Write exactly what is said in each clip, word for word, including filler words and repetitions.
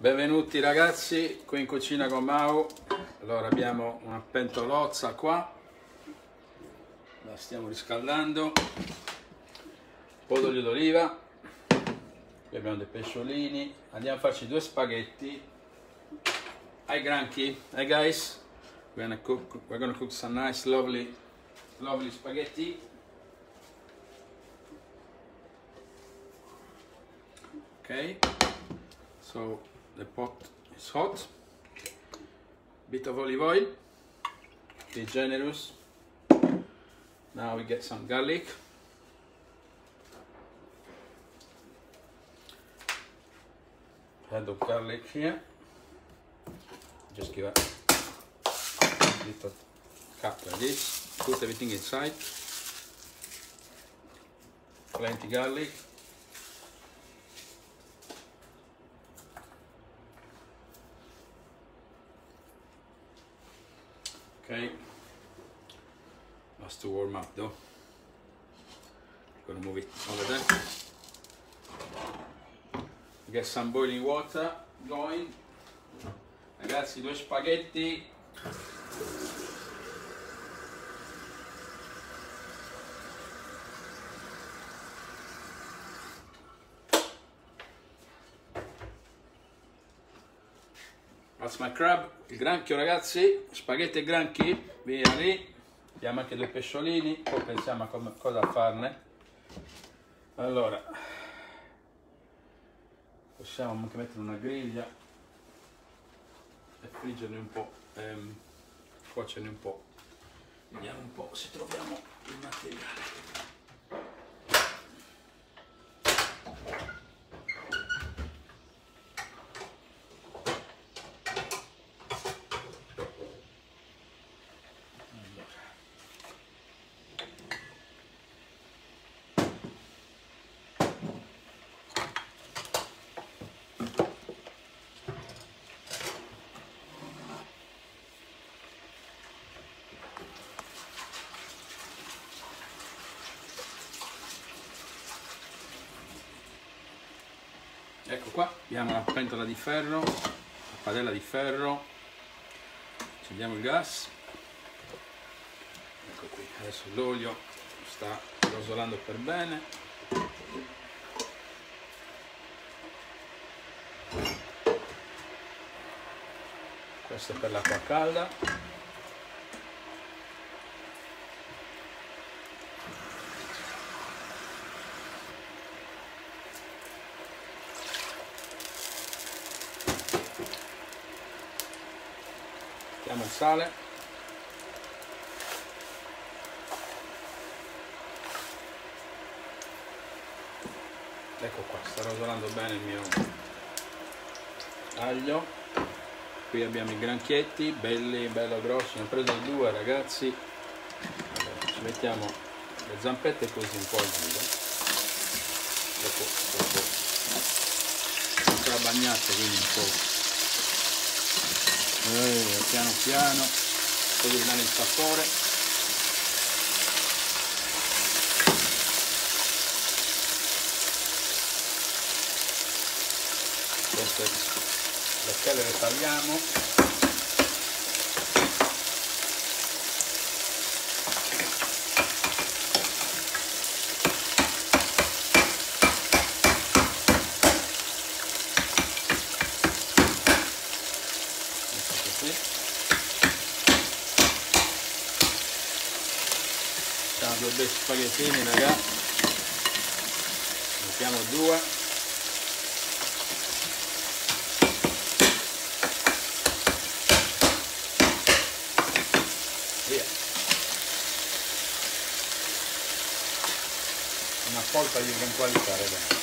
Benvenuti ragazzi, qui in cucina con Mau. Allora abbiamo una pentolozza qua, la stiamo riscaldando, un po' d'olio d'oliva, qui abbiamo dei pesciolini, andiamo a farci due spaghetti ai granchi. Hi guys, we're gonna cook, we're gonna cook some nice lovely, lovely spaghetti. Okay, so the pot is hot, bit of olive oil, be generous. Now we get some garlic, head of garlic here, just give a bit of cut like this, put everything inside, plenty garlic. Okay, just to warm up though. I'm gonna move it over there. Get some boiling water going. Ragazzi, due spaghetti. That's my crab, il granchio ragazzi, spaghetti e granchi, via lì, abbiamo anche due pesciolini, poi pensiamo a come, cosa farne. Allora, possiamo anche mettere una griglia e friggerne un po', ehm, cuocerne un po', vediamo un po' se troviamo il materiale. Ecco qua, abbiamo la pentola di ferro, la padella di ferro, accendiamo il gas, ecco qui, adesso l'olio sta rosolando per bene. Questo è per l'acqua calda. Mettiamo il sale, ecco qua, sta rosolando bene il mio aglio. Qui abbiamo i granchietti, belli, bello grossi, ne ho preso due ragazzi. Allora, ci mettiamo le zampette così un po' al giro, dopo, dopo non sarà bagnato, quindi un po'. Eh, piano piano, così dare il sapore. Queste le schelle le tagliamo. Facciamo due bei spaghettini ragazzi, mettiamo due, via, una polpa di gran qualità ragazzi.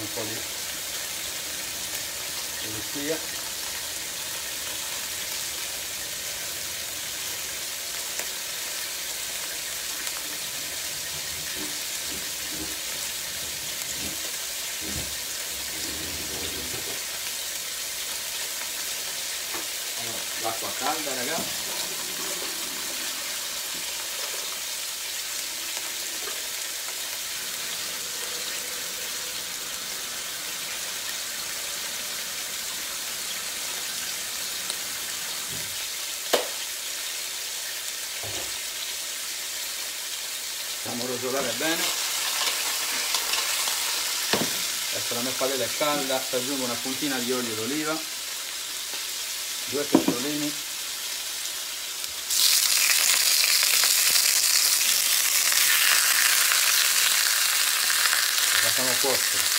Un po' di pulizia, allora. l'acqua calda, ragazzi. Facciamo rosolare bene. Adesso la mia padella è calda, ci aggiungo una puntina di olio d'oliva, due picciolini, la facciamo cuocere.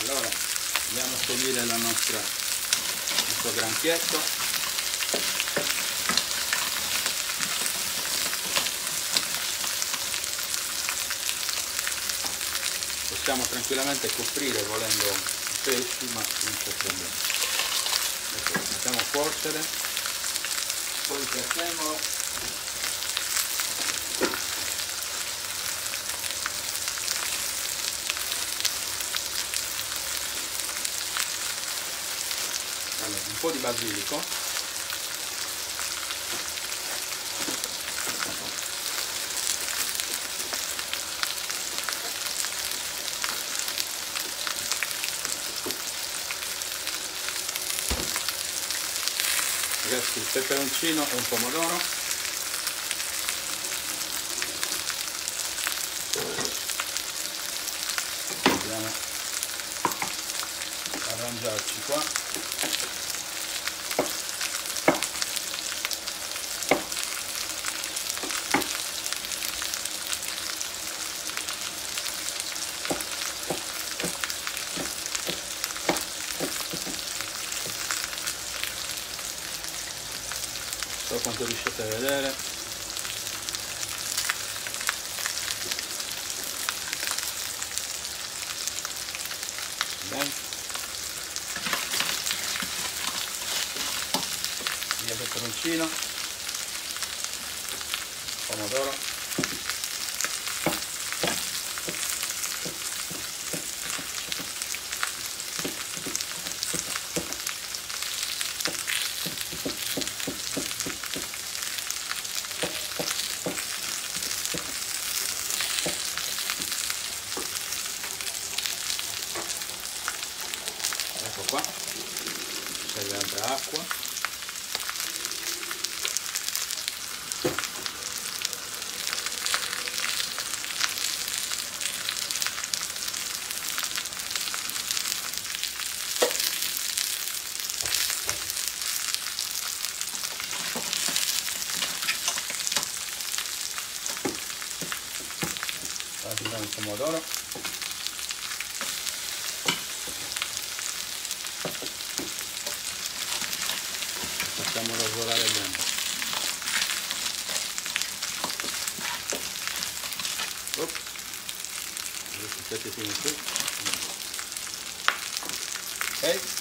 Allora andiamo a togliere la nostra, il nostro granchietto, possiamo tranquillamente coprire volendo i pesci, ma non c'è problema. Ecco, facciamo cuocere, poi trattiamo. Un po' di basilico, ragazzi, il peperoncino e un pomodoro, dobbiamo arrangiarci qua. Quanto riuscite a vedere, bene, via peperoncino, pomodoro, acqua, aggiungiamo il pomodoro. Facciamo rosolare bene. Oh, aspetta fino a qui. Ok.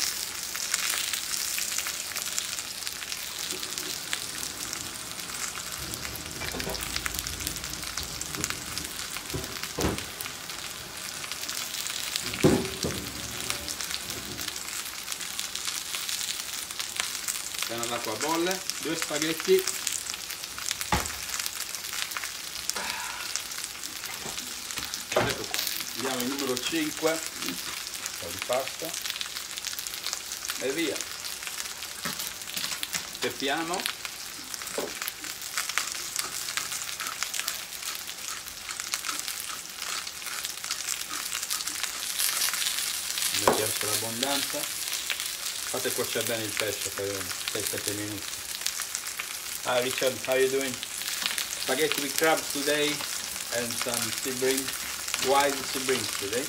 appena l'acqua bolle, due spaghetti andiamo il numero cinque, un po' di pasta e via, steppiamo, mettiamo sull'abbondanza. Fate cuocere bene il pesce per sei sette minuti. Hi Richard, how are you doing? Spaghetti with crab today and some sea brings, wild sea brings today.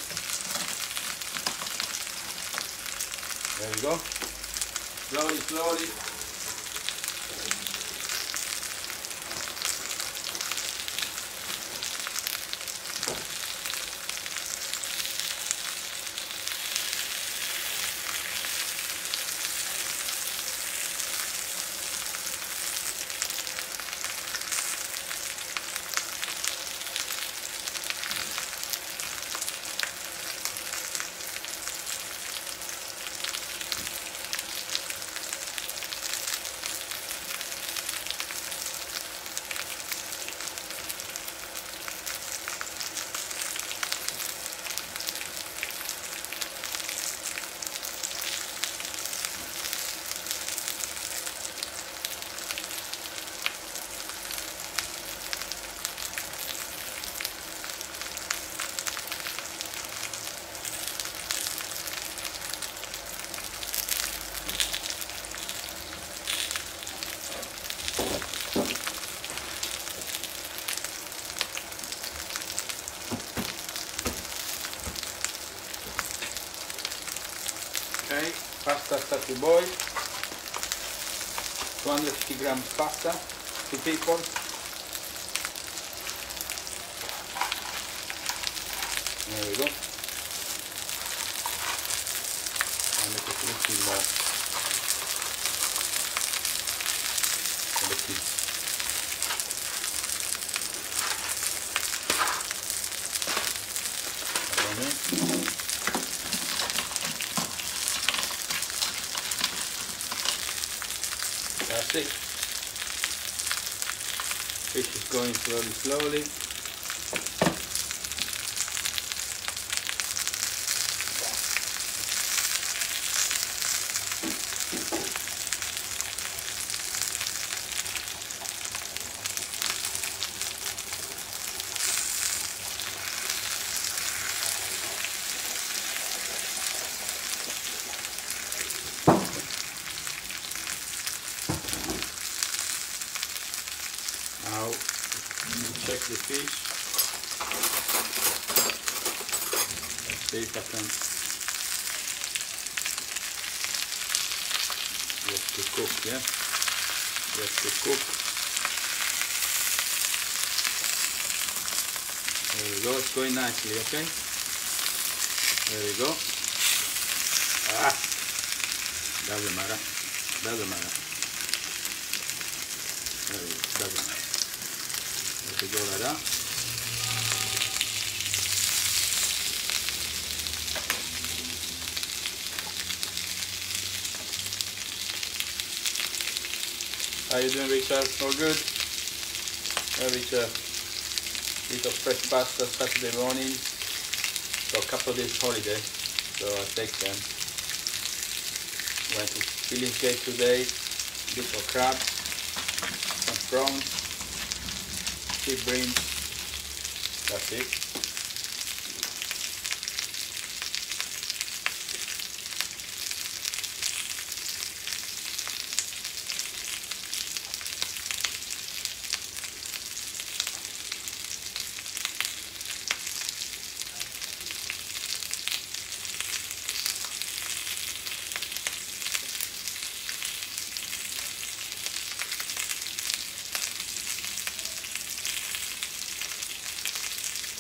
There we go. Slowly, slowly. Pasta sta to boil, two hundred fifty grams pasta, two people. There we go. And make it a little more. A little. That's it. Fish is going slowly, slowly. The fish. Let's see if I can just to cook, yeah? Just to cook. There we go, it's going nicely, okay? There we go. Ah! Doesn't matter. Doesn't matter. There we go. Doesn't matter. To go like that. How you doing, Richard? All good? Yeah, Richard. Bit of fresh pasta Saturday morning. So a couple of days holiday, so I take them. Went to Billingsgate today. Bit of crab, some prawns. Sea bream, that's it.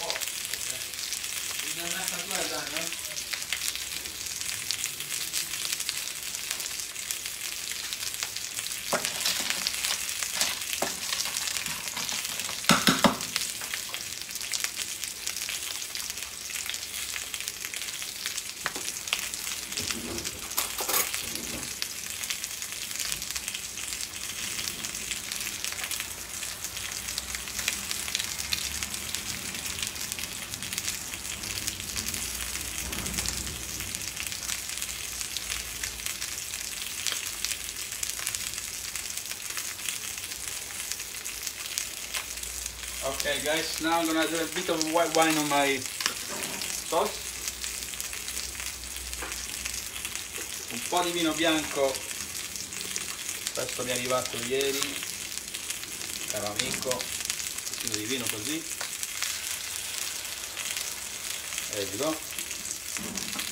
Oh. Okay guys, now I'm gonna do a bit of white wine on my sauce. Un po' di vino bianco, questo mi è arrivato ieri, caro amico, un pochino di vino così, ecco,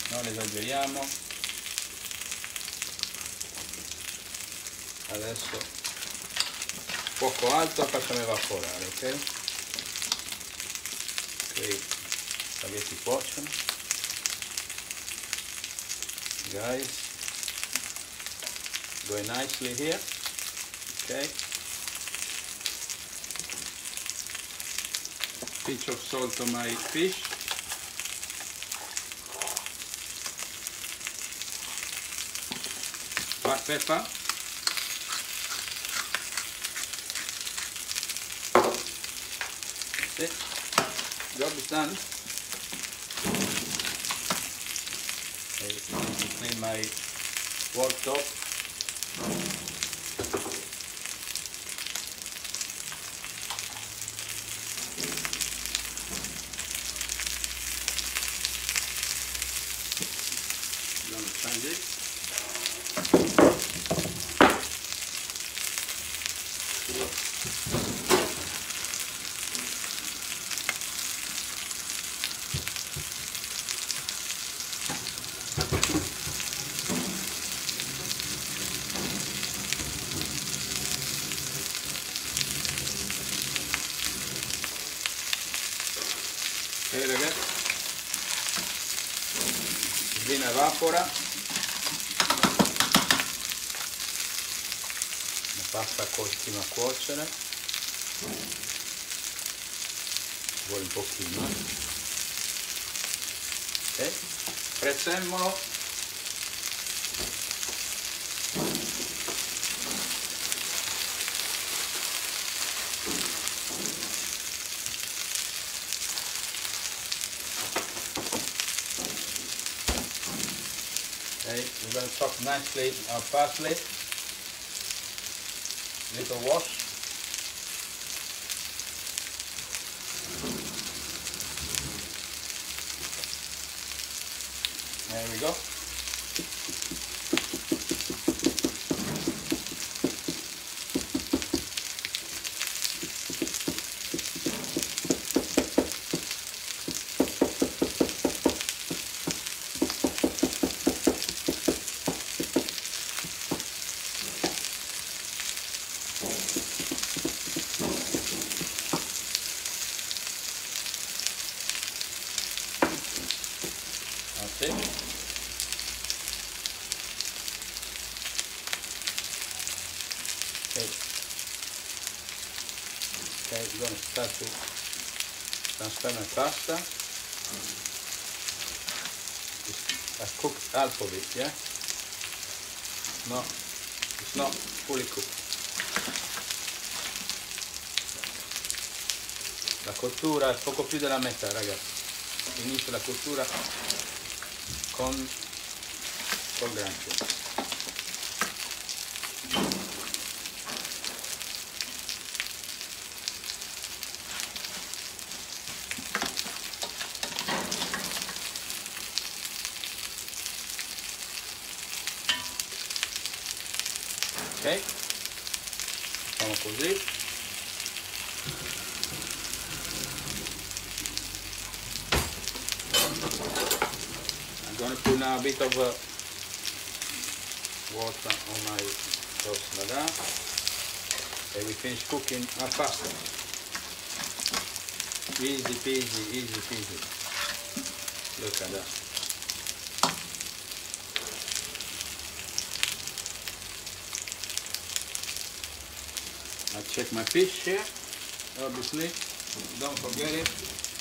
non esageriamo, adesso fuoco alto, facciamo evaporare, ok? Ok, spaghetti cuociono, guys. Going nicely here, okay. Pinch of salt on my fish. Black pepper. That's it. Job is done. Okay, I'm going to clean my worktop. Ok ragazzi, il vino evapora, la pasta continua a cuocere, vuole un pochino, ok, prezzemolo, we're going to chop nicely our parsley, little wash, there we go, to transfer my pasta. I cooked half of it, yeah? No, it's not fully cooked. La cottura è poco più della metà, ragazzi. Inizio la cottura con col granchio. Ok, facciamo così, I'm going to put now a bit of uh, water on my sauce like that, and we finish cooking our pasta, easy peasy, easy peasy, look at that. I check my fish here, obviously, don't forget it,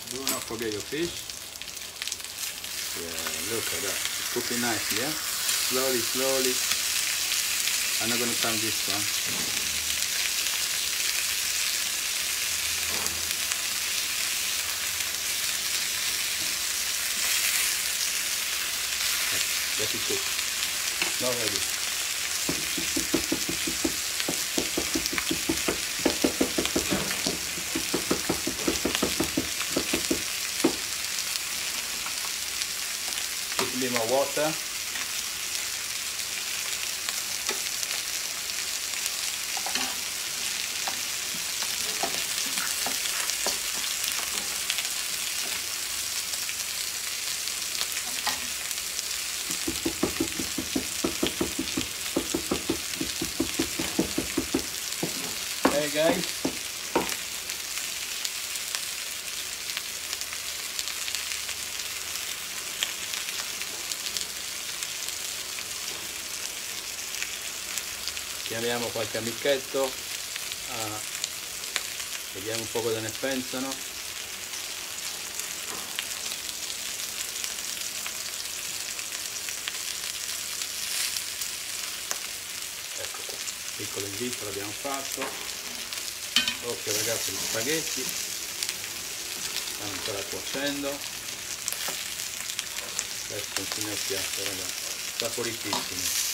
do not forget your fish. Yeah, look at that, it's cooking nicely, yeah? Slowly, slowly, I'm not going to turn this one. Let it cook, not ready. bit more water. Hey guys. Chiamiamo qualche amichetto, ah, vediamo un po' cosa ne pensano. Ecco qua, piccolo invito l'abbiamo fatto. Occhio ragazzi, gli spaghetti stanno ancora cuocendo. Adesso continua il piatto ragazzi, saporitissimi.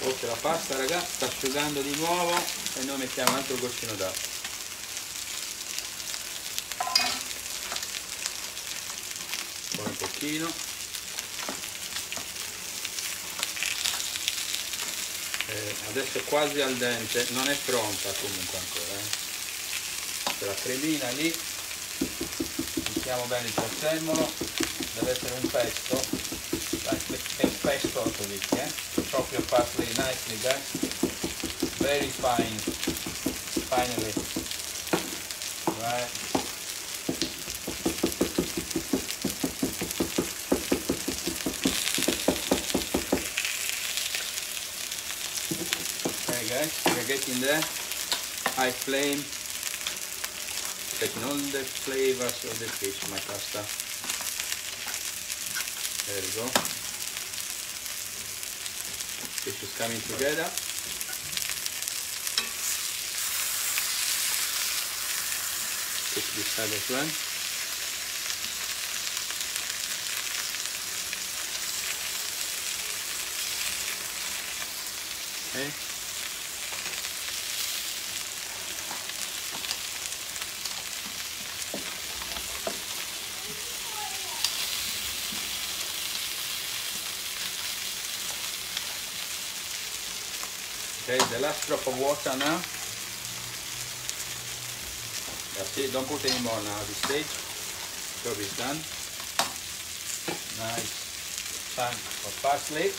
Ok, la pasta ragazzi sta asciugando di nuovo e noi mettiamo un altro goccino d'acqua. Ancora un pochino. Eh, adesso è quasi al dente, non è pronta comunque ancora. Eh. C'è la cremina lì, mettiamo bene il prezzemolo, deve essere un pesto, è un pesto così, eh? Chop your parsley nicely guys, very fine, finally, right. Okay guys, we're getting there, high flame, taking all the flavors of the fish, my pasta, there we go. Fish is coming together. Put this side as well. Okay. Okay, the last drop of water now. That's it, don't put any more now at this stage. So it's done. Nice chunk of parsley.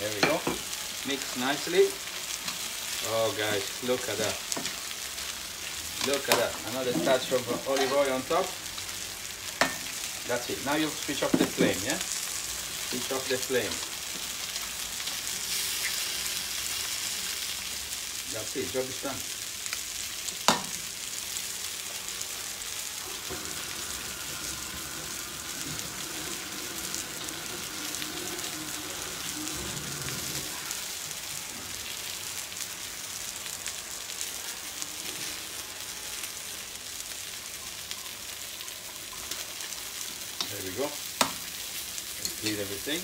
There we go. Mix nicely. Oh guys, look at that. Look at that. Another touch of olive oil on top. That's it. Now you switch off the flame, yeah? Switch off the flame. That's it, job is done. There we go. Let's clean everything.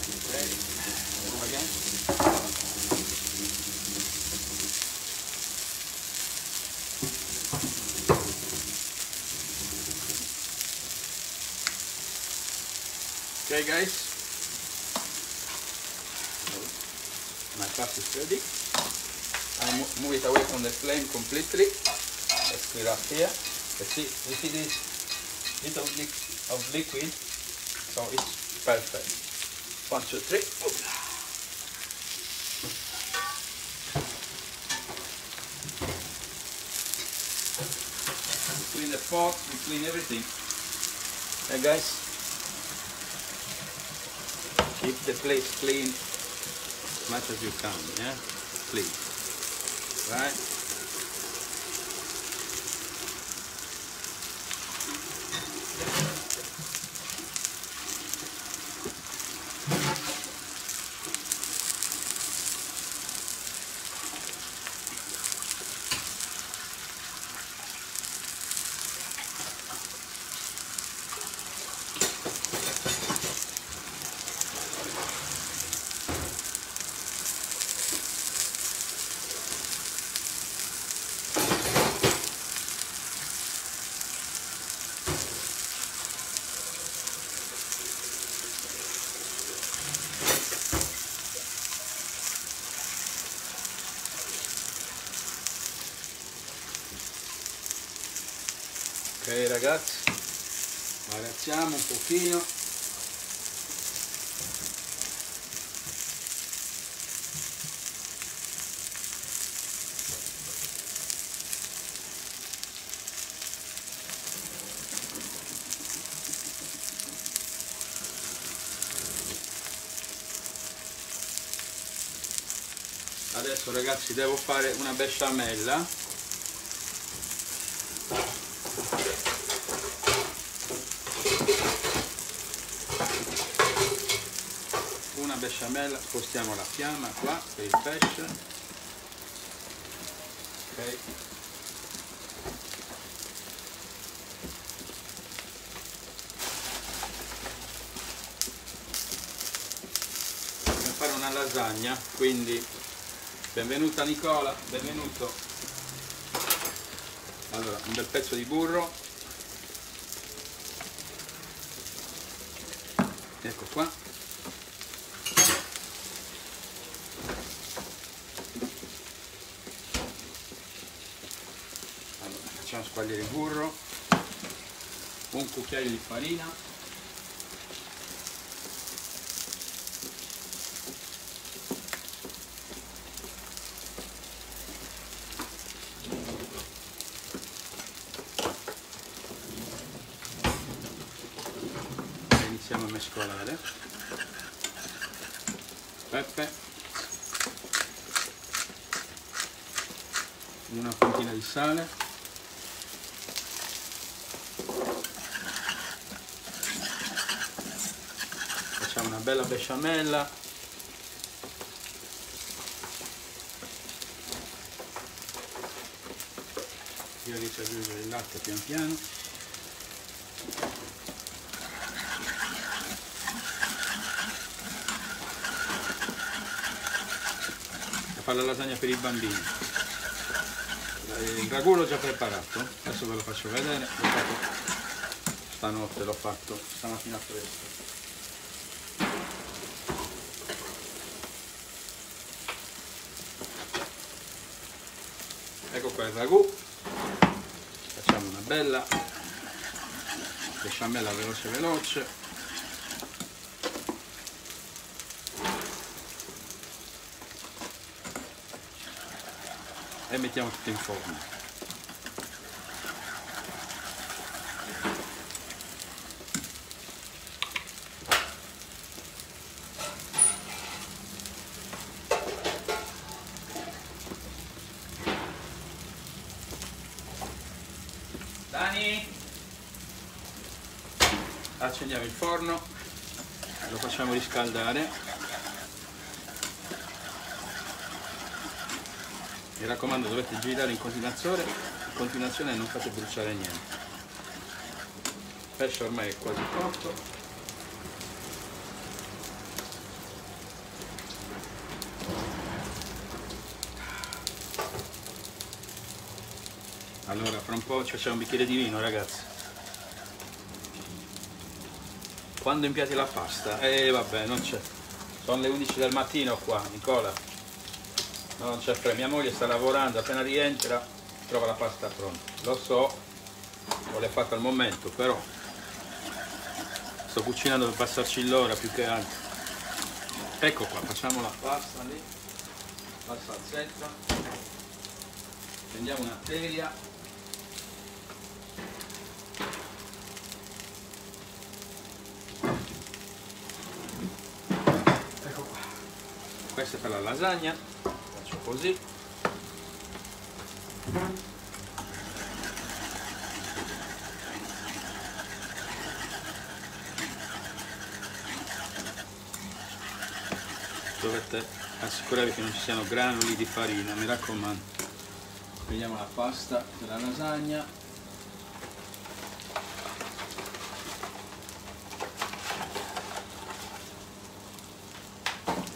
Okay, again. Okay guys, my pasta is ready. I and move it away from the flame completely. Let's put it up here. Let's see, you see this little lick of liquid, so it's perfect. One, two, three. Oops. Clean the pot, we clean everything. And guys, keep the place clean as much as you can, yeah? Please. Right? Ok ragazzi, barattiamo un pochino. Adesso ragazzi devo fare una besciamella. Besciamella, spostiamo la fiamma qua per il pesce. Ok, dobbiamo fare una lasagna, quindi benvenuta Nicola, benvenuto. Allora, un bel pezzo di burro, ecco qua. Facciamo squagliare il burro, un cucchiaio di farina, e iniziamo a mescolare, pepe, una puntina di sale. Una bella besciamella, io inizio ad aggiungere il latte pian piano, a fare la lasagna per i bambini. Il ragù l'ho già preparato, adesso ve lo faccio vedere, l'ho fatto stanotte, l'ho fatto stamattina presto. Ecco qua il ragù, facciamo una bella besciamella veloce veloce, e mettiamo tutto in forno. Accendiamo il forno, lo facciamo riscaldare. Mi raccomando, dovete girare in continuazione, in continuazione non fate bruciare niente. Il pesce ormai è quasi cotto. Allora, fra un po' ci facciamo un bicchiere di vino, ragazzi. Quando impiati la pasta? Eh vabbè, non c'è. Sono le undici del mattino qua, Nicola. No, non c'è fretta, mia moglie sta lavorando, appena rientra trova la pasta pronta. Lo so, non l'ho fatta al momento, però sto cucinando per passarci l'ora più che altro. Ecco qua, facciamo la pasta lì, la salsetta, prendiamo una teglia, ecco qua, questa è per la lasagna, faccio così, dovete assicurarvi che non ci siano granuli di farina, mi raccomando. Prendiamo la pasta della lasagna,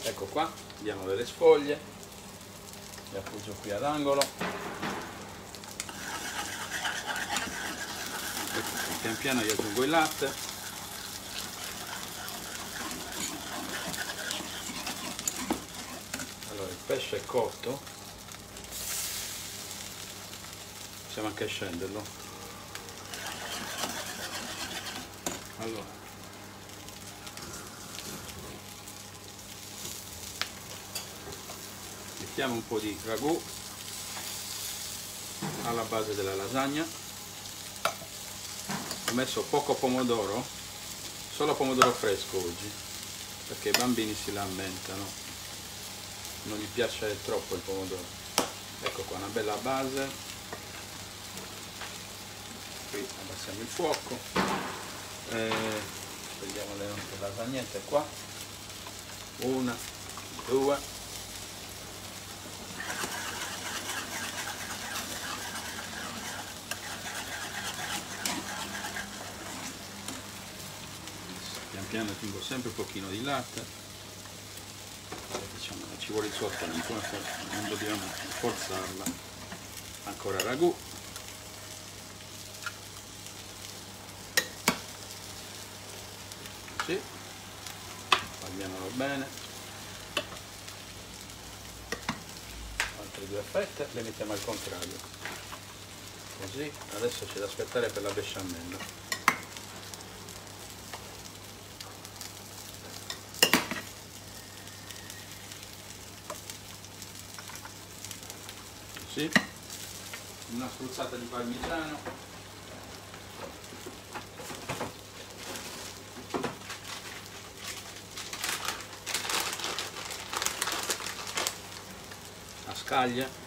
ecco qua, diamo delle sfoglie, le appoggio qui ad angolo, pian piano gli aggiungo il latte. Il pesce è cotto, possiamo anche scenderlo. Allora, mettiamo un po' di ragù alla base della lasagna. Ho messo poco pomodoro, solo pomodoro fresco oggi, perché i bambini si lamentano, non gli piace troppo il pomodoro. Ecco qua, una bella base, qui abbassiamo il fuoco, prendiamo le nostre lasagnette qua, una, due, pian piano aggiungo sempre un pochino di latte. Ci vuole il sottolineato, non dobbiamo forzarla. Ancora ragù, così, bagniamolo bene, altre due fette le mettiamo al contrario, così. Adesso c'è da aspettare per la besciamella. Sì. Una spruzzata di parmigiano, la scaglia,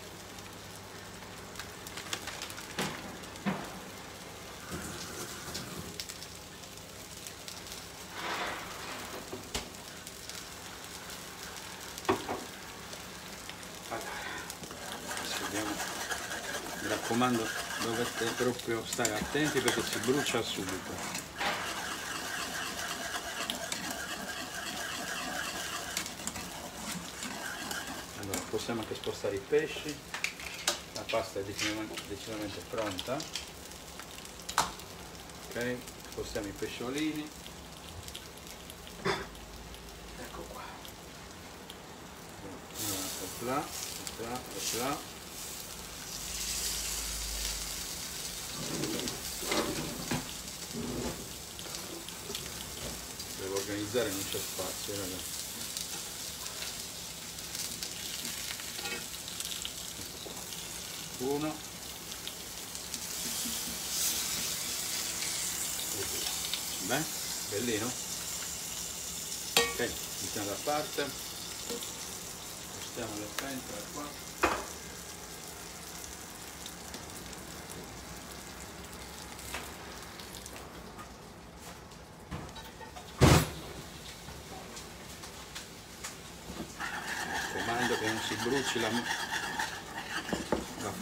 mi raccomando, dovete proprio stare attenti perché si brucia subito. Allora, possiamo anche spostare i pesci, la pasta è decisamente, decisamente pronta. Ok, spostiamo i pesciolini, ecco qua, allora, là, là, là. Devo organizzare, non c'è spazio, ragazzi. Uno e due. Beh, bellino. Ok, mettiamo da parte, spostiamo le pentole qua. Si bruci la, la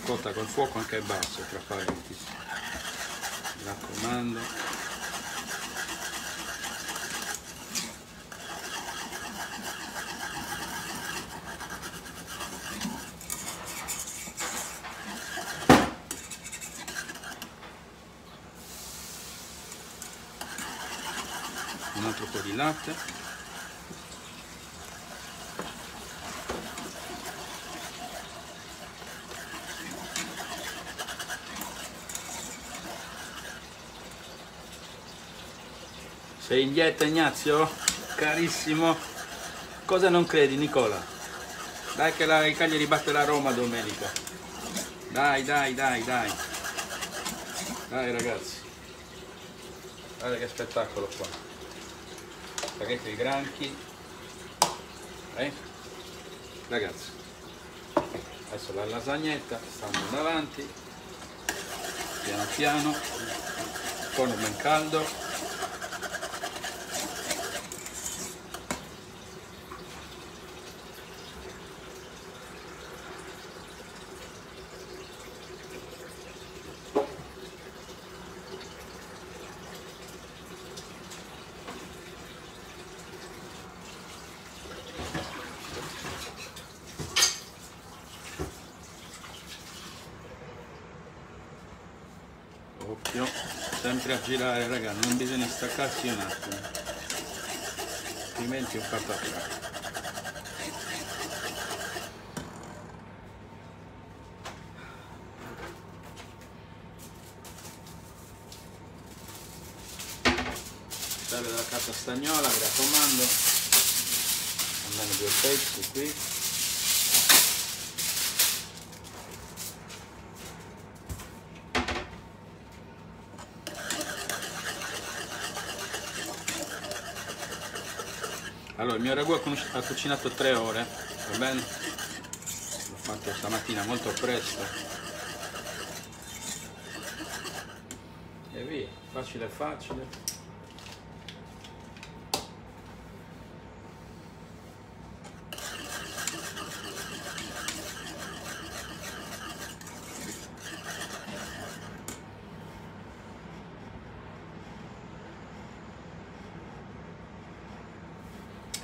cotta col fuoco anche basso, tra parentesi, mi raccomando. Un altro po' di latte. Sei in dieta, Ignazio? Carissimo. Cosa non credi, Nicola? Dai che la Cagliari batte la Roma domenica. Dai, dai, dai, dai. Dai ragazzi. Guarda che spettacolo qua. Spaghetti di granchi. Eh? Ragazzi. Adesso la lasagnetta, stanno davanti. Piano piano. Il forno ben caldo. Occhio, sempre a girare raga, non bisogna staccarsi un attimo, altrimenti ho fatto a tirare. Stare dalla carta stagnola, mi raccomando, almeno due pezzi qui. Allora, il mio ragù ha cucinato tre ore, va bene? L'ho fatto stamattina molto presto. E via, facile facile.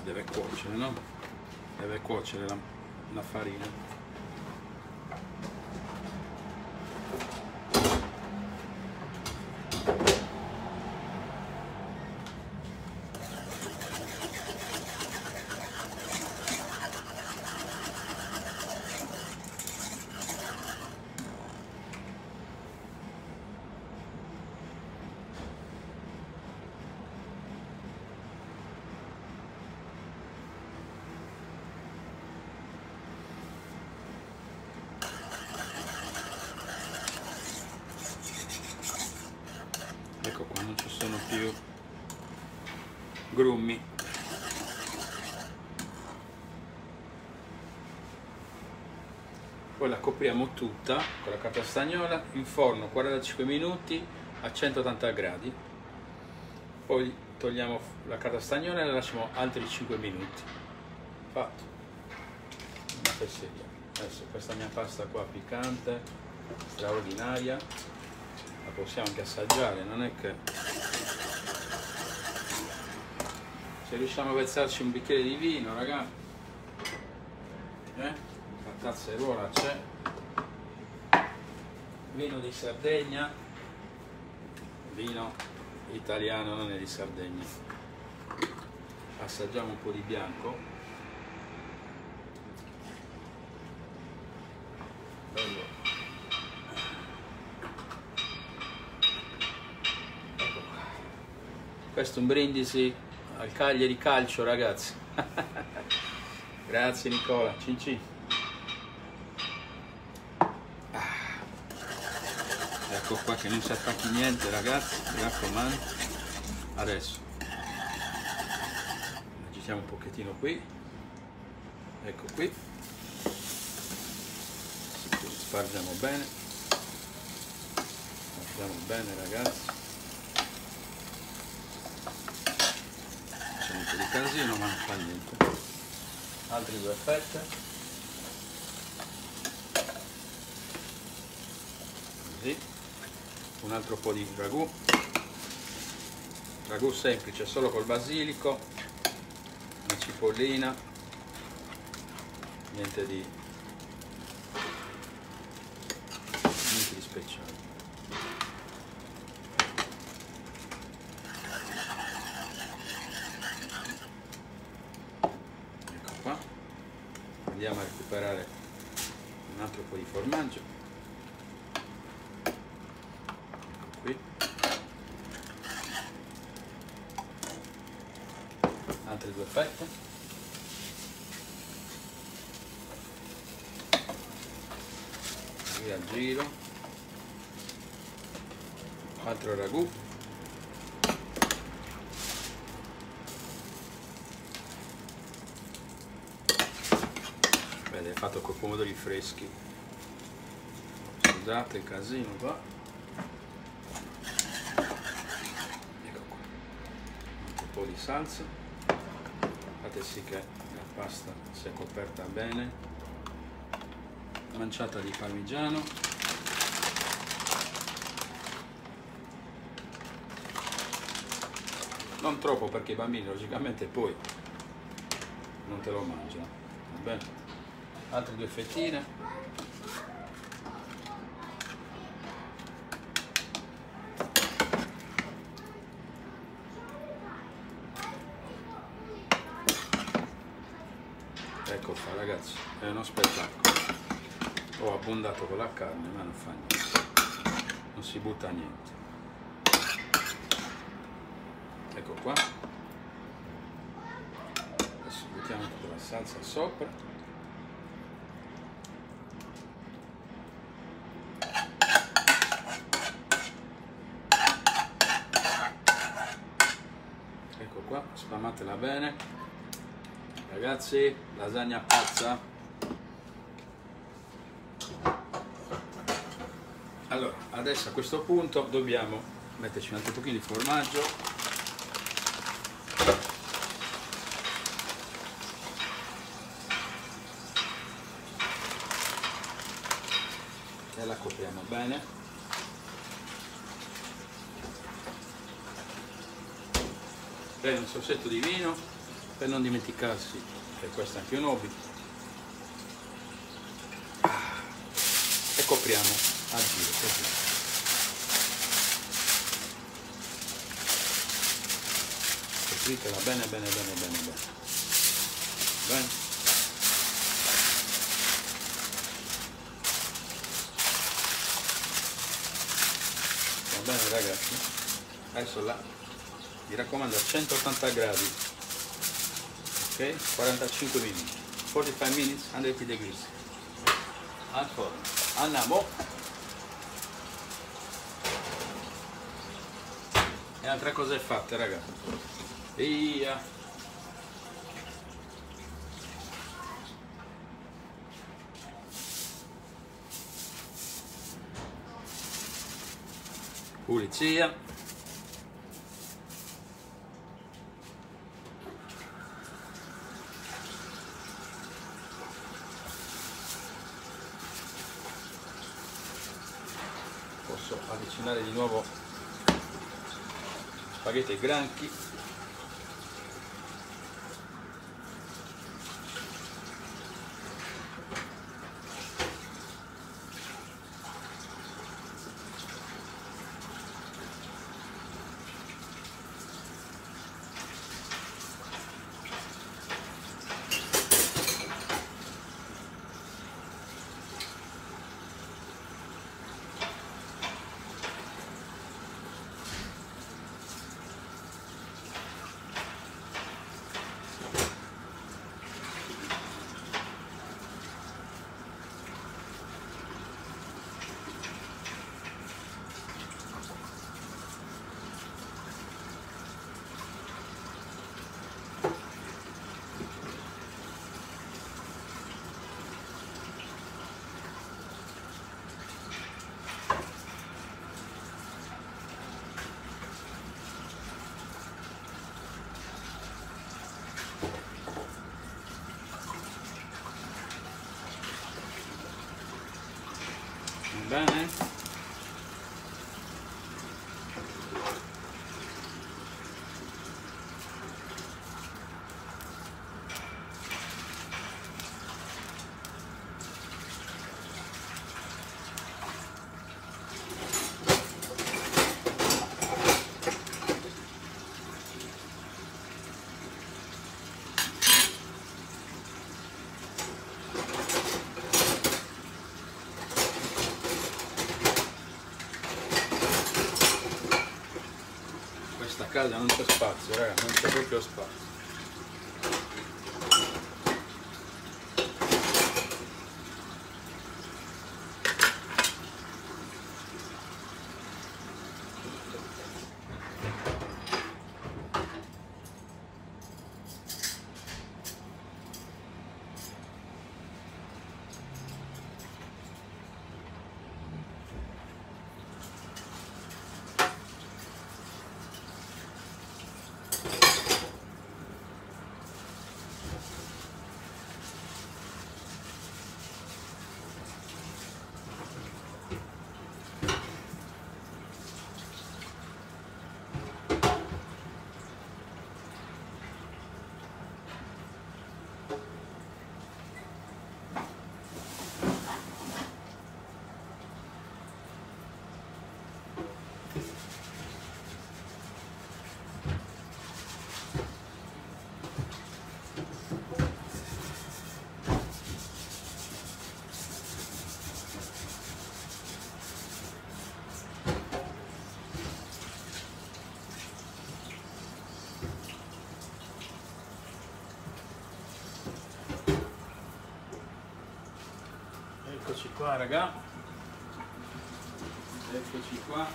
Deve cuocere, no? Deve cuocere la, la farina. Più grummi, poi la copriamo tutta con la carta stagnola, in forno quarantacinque minuti a centottanta gradi, poi togliamo la carta stagnola e la lasciamo altri cinque minuti. Fatto una fesseria. Adesso questa mia pasta qua piccante straordinaria la possiamo anche assaggiare, non è che... Se riusciamo a versarci un bicchiere di vino, raga, eh? La tazza di ruola c'è, vino di Sardegna, vino italiano, non è di Sardegna. Assaggiamo un po' di bianco, bello. Ecco qua. Questo è un brindisi al Cagliari calcio, ragazzi. Grazie Nicola, cin cin. Ah. Ecco qua che non si attacchi niente ragazzi, mi raccomando. Adesso agitiamo un pochettino qui, ecco qui, spargiamo bene, spargiamo bene ragazzi. Un po' di casino ma non fa niente. Altri due fette, così, un altro po' di ragù, ragù semplice solo col basilico, una cipollina, niente di niente di speciale. Andiamo a recuperare un altro po' di formaggio, ecco qui, altre due fette. Via giro. Altro ragù. Bene, fatto con pomodori freschi. Scusate il casino qua. Di salsa, fate sì che la pasta sia coperta bene, manciata di parmigiano, non troppo perché i bambini logicamente poi non te lo mangiano, va bene? Altre due fettine, ecco qua ragazzi, è uno spettacolo. Ho abbondato con la carne ma non fa niente, non si butta niente. Ecco qua, adesso buttiamo tutta la salsa sopra, ecco qua, spammatela bene. Ragazzi, lasagna pazza. Allora, adesso a questo punto dobbiamo metterci un altro pochino di formaggio. E la copriamo bene. Prendo un sorsetto di vino. Per non dimenticarsi che questo è anche un hobby, e copriamo a giro così. Copritela bene bene bene bene bene bene. Va bene ragazzi, adesso la, mi raccomando, a centottanta gradi, okay, quarantacinque minuti, forty-five minutes, one hundred degrees. Ancora, andiamo. E altre cose fatte ragazzi. Via. Pulizia. Posso avvicinare di nuovo spaghetti e granchi, bene, non c'è spazio, raga, non c'è proprio spazio. Eccoci qua raga, eccoci qua,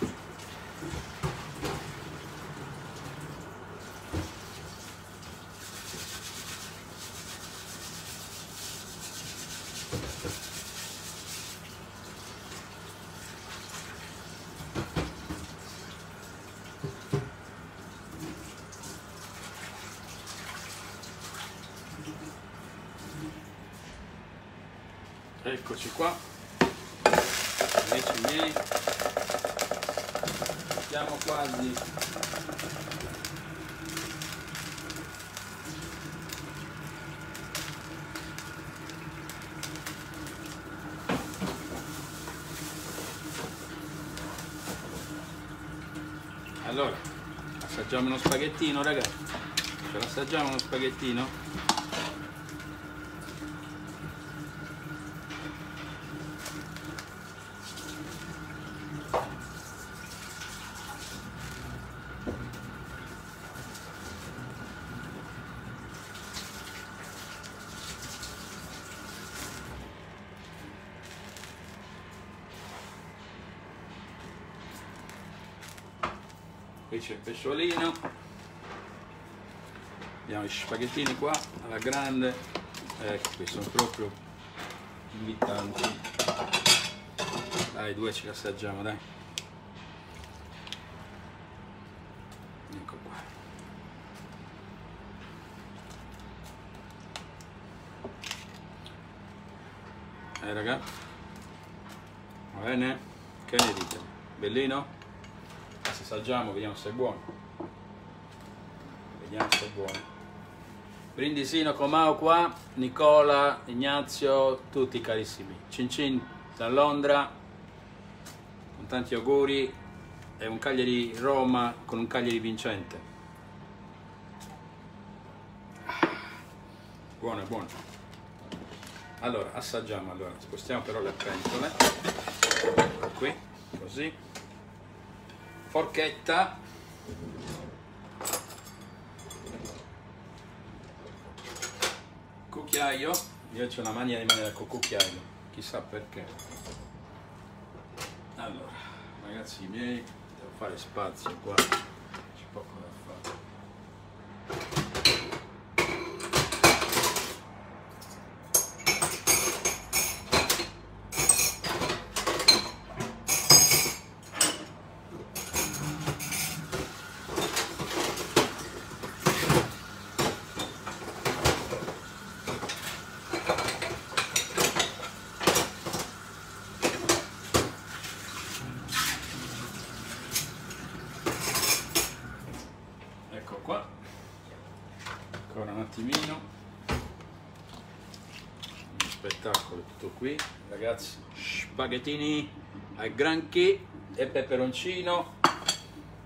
eccoci qua, amici miei, siamo quasi allora assaggiamo uno spaghettino ragazzi, ce l'assaggiamo uno spaghettino? Qui c'è il pesciolino, abbiamo gli spaghettini qua alla grande, ecco qui sono proprio invitanti, dai due ce li assaggiamo dai, ecco qua, dai eh, raga, va bene? Che ne dite? Bellino? Assaggiamo, vediamo se è buono, vediamo se è buono. Brindisino con Mau qua, Nicola, Ignazio, tutti carissimi. Cin cin da Londra, con tanti auguri e un Cagliari Roma con un Cagliari vincente. Buono, buono. Allora, assaggiamo allora, spostiamo però le pentole, ecco qui, così. Forchetta, cucchiaio, io ho una mania di mangiare col cucchiaio, chissà perché. Allora, ragazzi miei, devo fare spazio qua, c'è poco da fare. Qui ragazzi, spaghettini ai granchi e peperoncino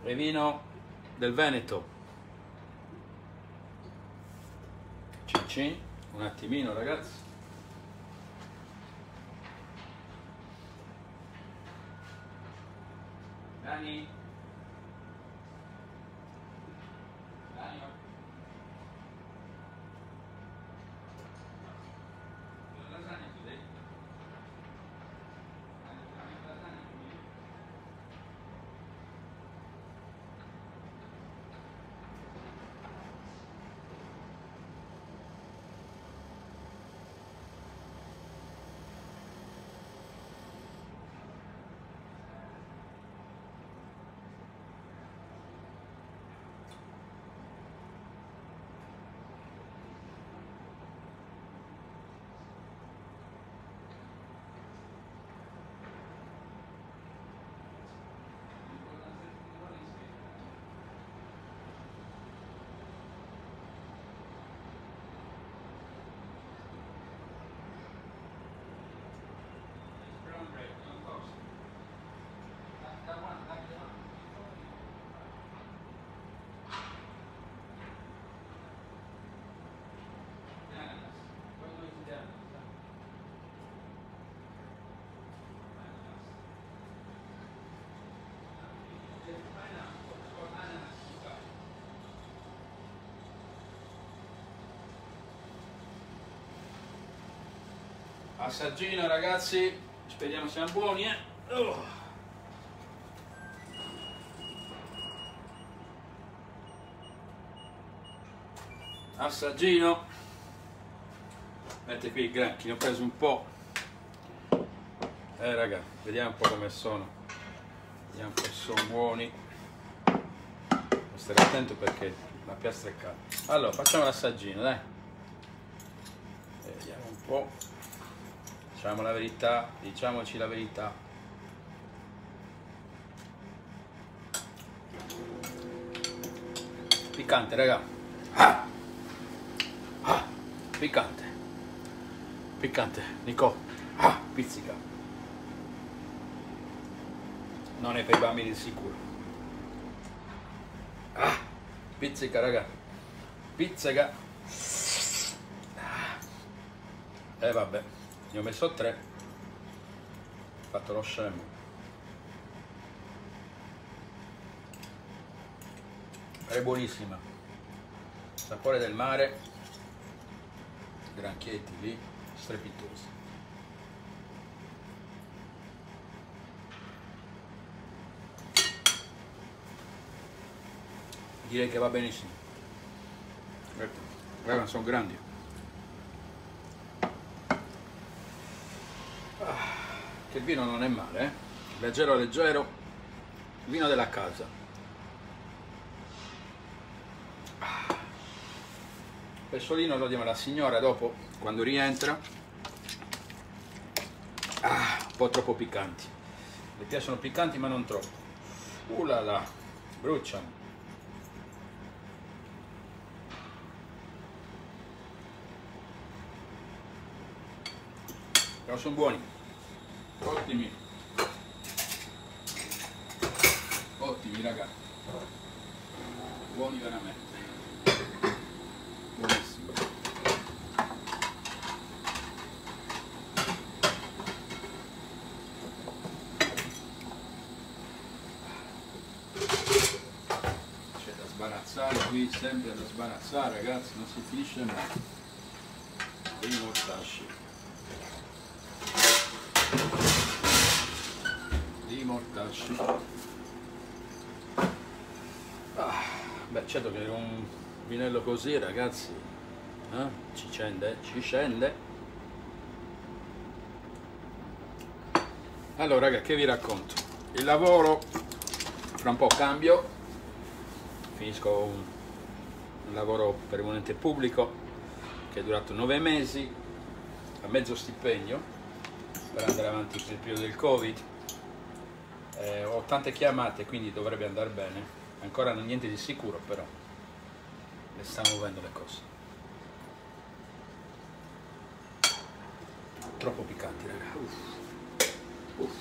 e vino del Veneto. Cin cin, un attimino ragazzi, Dani Massaggino ragazzi, speriamo siamo buoni, eh. Oh. Assaggino, mette qui i granchi, ne ho preso un po'. Eh raga, vediamo un po' come sono, vediamo se sono buoni. Devo stare attento perché la piastra è calda. Allora, facciamo l'assaggino, dai. E vediamo un po'. Diciamo la verità, diciamoci la verità. Piccante raga. Ah! Ah, piccante, piccante, Nico, ah, pizzica, non è per i bambini sicuro, ah, pizzica raga, pizzica, e eh, vabbè, ne ho messo tre, ho fatto lo scemo, è buonissima, sapore del mare, granchietti lì, strepitosi. Direi che va benissimo. Guarda, guarda, sono grandi. Ah, che vino non è male, eh? Leggero leggero, vino della casa. Pesciolino lo diamo alla signora dopo, quando rientra. Ah, un po' troppo piccanti. Le piacciono piccanti ma non troppo. Uh la la, bruciano. Però sono buoni. Ottimi. Ottimi ragazzi. Buoni veramente. Buonissimo. C'è da sbarazzare qui, sempre da sbarazzare ragazzi, non si finisce mai. Primo mortasci. Di mortasci. Ah, beh certo che non... vinello così ragazzi, eh? Ci scende, ci scende. Allora ragazzi, che vi racconto, il lavoro fra un po' cambio, finisco un, un lavoro per un ente pubblico che è durato nove mesi a mezzo stipendio per andare avanti nel periodo del Covid, eh, ho tante chiamate quindi dovrebbe andare bene, ancora niente di sicuro però stanno muovendo le cose. Troppo piccanti raga. Uff. Uff.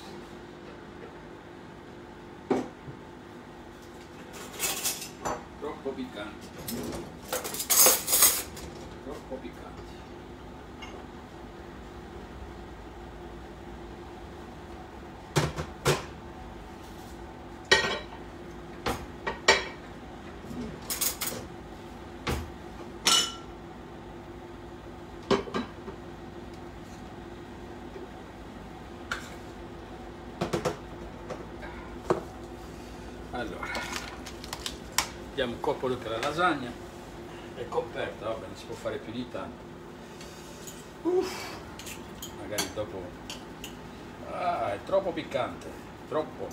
Troppo piccanti. Troppo piccanti. Allora, diamo un colpo d'occhio alla lasagna, è coperta, vabbè non si può fare più di tanto. Uff, magari dopo... Ah, è troppo piccante, troppo.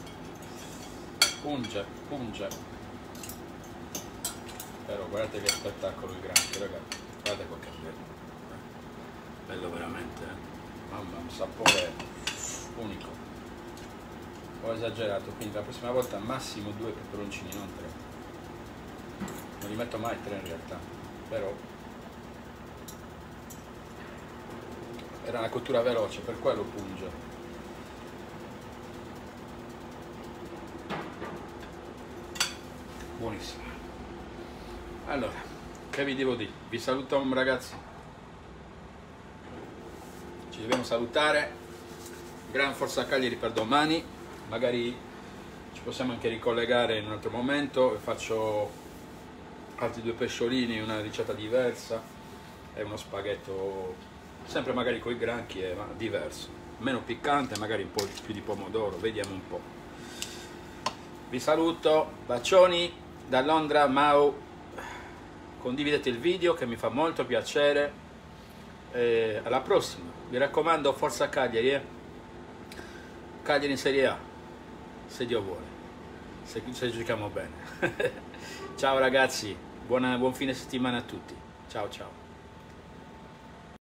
Punge, punge. Però guardate che spettacolo il granchio, ragazzi. Guardate qua che bello. Bello veramente, eh. Mamma, un sapore unico. Ho esagerato, quindi la prossima volta massimo due peperoncini, non tre, non li metto mai tre in realtà, però era una cottura veloce, per quello punge. Buonissimo. Allora, che vi devo dire? Vi saluto ragazzi, ci dobbiamo salutare, gran forza Cagliari per domani. Magari ci possiamo anche ricollegare in un altro momento, faccio altri due pesciolini, una ricetta diversa e uno spaghetto sempre magari con i granchi, è ma, diverso, meno piccante, magari un po' più di pomodoro, vediamo un po'. Vi saluto, bacioni da Londra, Mau, condividete il video che mi fa molto piacere, e alla prossima, vi raccomando, forza Cagliari, eh? Cagliari in Serie A, se Dio vuole, se, se giochiamo bene. Ciao ragazzi, buona, buon fine settimana a tutti, ciao ciao.